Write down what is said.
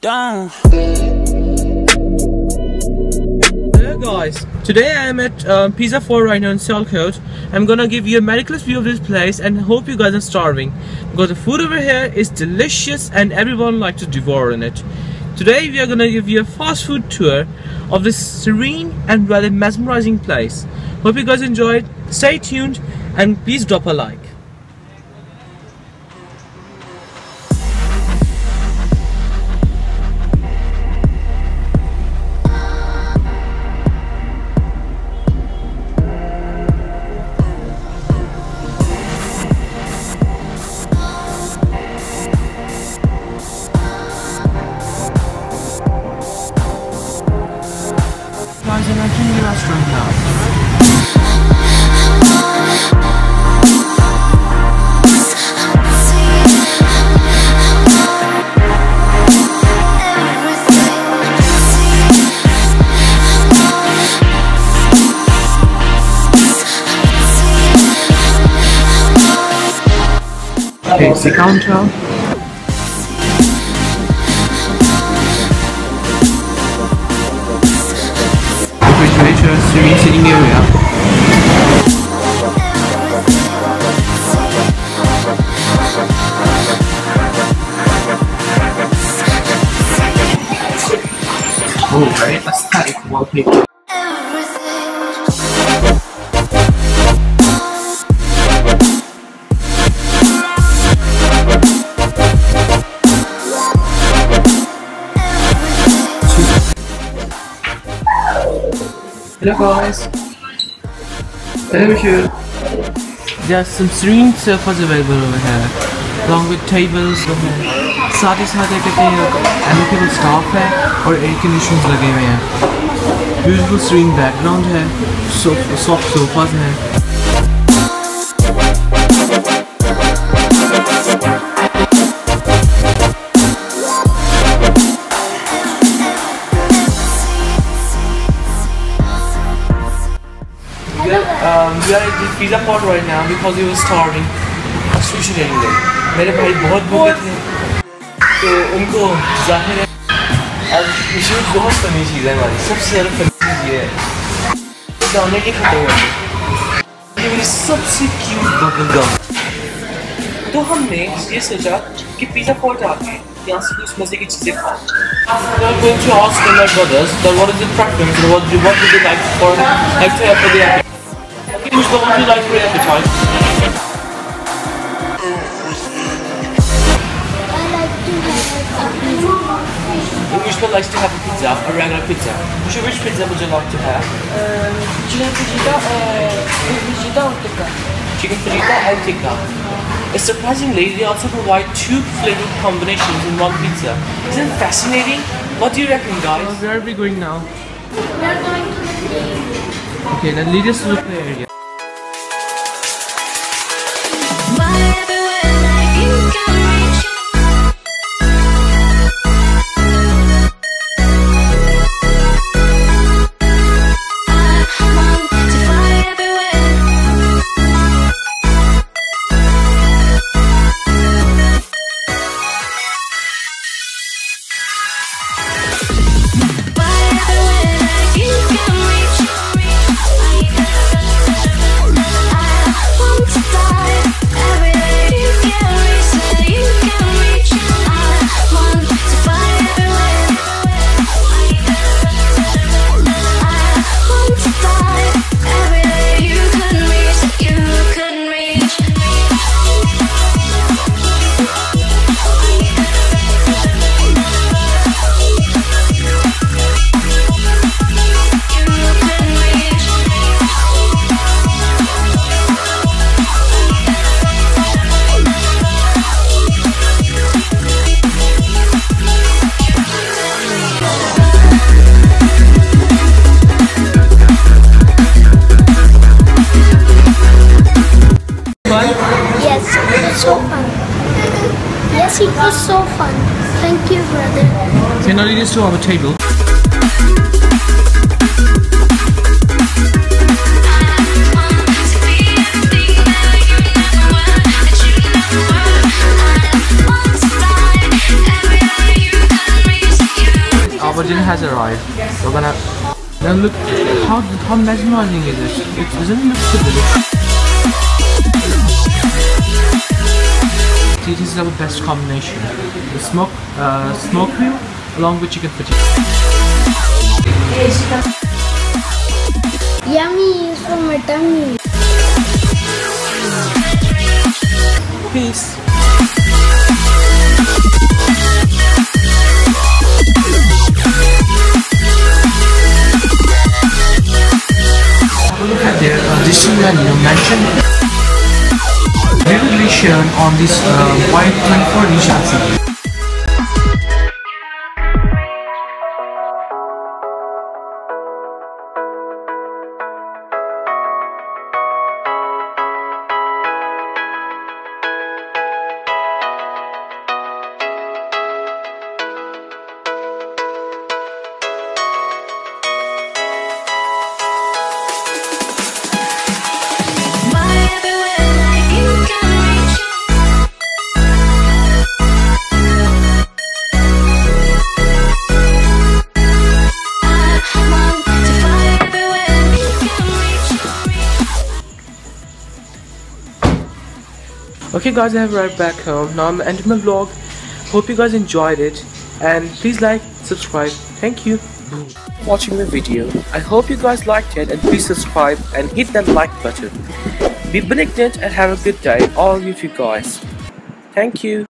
down. Hello guys, today I am at Pizza 4 right now in Sialkot. I'm gonna give you a miraculous view of this place and hope you guys are starving, because the food over here is delicious and everyone likes to devour in it. Today we are gonna give you a fast food tour of this serene and rather mesmerizing place. Hope you guys enjoyed. Stay tuned and please drop a like. Restaurant now. Okay, it's the counter. Serene sitting area. Oh, very aesthetic wallpaper. Hello guys! Hello Monsieur! There are some serene sofas available over here, along with tables over here. Sati karte hain, amicable staff hai, aur air conditions lage hue hain. Beautiful serene background hai, soft sofas hai. We are at the Pizza Fort right now because we were starving. Sushi didn't get. मेरे भाई बहुत भूखे थे, तो उनको जाहिर है अब इसमें बहुत फनी चीज़ है हमारी, सबसे ज़्यादा फनी चीज़ ये है। डालने के खाते हैं। ये मेरी सबसे क्यूट बबल गम। तो हमने ये सोचा कि पिज़्ज़ा फोर्ट आके यहाँ से कुछ मज़े की चीज़ें खाएं। We are going to ask my brothers that what is the preference, what would they like for the which one would you like for your appetite? Which one likes to have a pizza, a regular pizza? Which pizza would you like to have? Chicken fajita or tikka. Chicken fajita and tikka. Surprisingly, they also provide two flavor combinations in one pizza. Isn't it fascinating? What do you reckon, guys? Where are we going now? We are going to the okay, then lead us to the play area. Yes, it was so fun. Thank you, brother. Okay, now lead us to our table. Virgin has arrived. We're gonna... Now look, how mesmerizing is this? It doesn't look so delicious. See, this is our best combination. The smoke, smoke meal along with chicken fajita. Yummy is from my tummy. Peace. This is the mansion. Little bit shown on this white thing for Nishansi. Okay guys, I have arrived back home. Now I'm ending my vlog. Hope you guys enjoyed it, and please like, subscribe. Thank you for watching my video. I hope you guys liked it, and please subscribe and hit that like button. Be benignant and have a good day, all of you guys. Thank you.